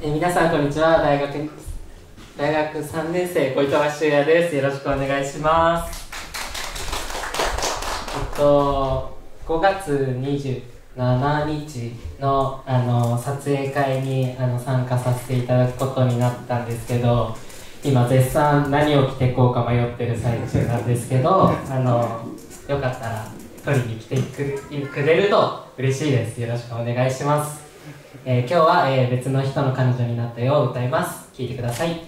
皆さんこんにちは。大学3年生小糸修也です。よろしくお願いします。5月27日の撮影会に参加させていただくことになったんですけど、今絶賛何を着てこうか迷ってる最中なんですけど、よかったら取りに来てくれると嬉しいです。よろしくお願いします。今日は、別の人の彼女になったよを歌います。聴いてください。